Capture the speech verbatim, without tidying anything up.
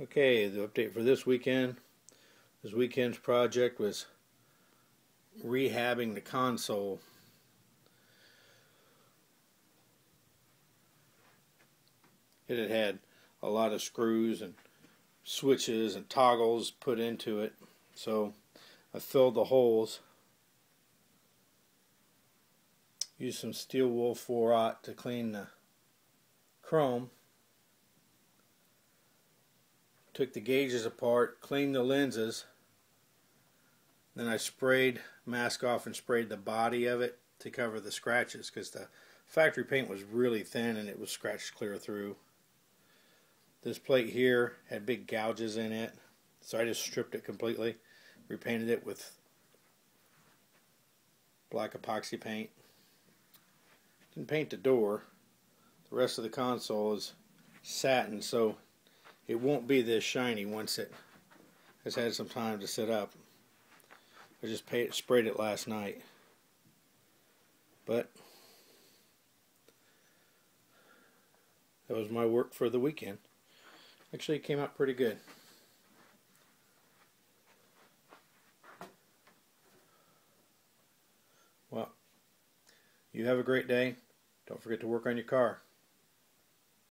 Okay, the update for this weekend. This weekend's project was rehabbing the console. It had had a lot of screws and switches and toggles put into it, so I filled the holes. Used some steel wool four aught to clean the chrome. Took the gauges apart, cleaned the lenses, then I sprayed mask off and sprayed the body of it to cover the scratches, because the factory paint was really thin and it was scratched clear through. This plate here had big gouges in it, so I just stripped it completely, repainted it with black epoxy paint. Didn't paint the door. The rest of the console is satin, so it won't be this shiny once it has had some time to sit up. I just paid, sprayed it last night. But that was my work for the weekend. Actually, it came out pretty good. Well, you have a great day. Don't forget to work on your car.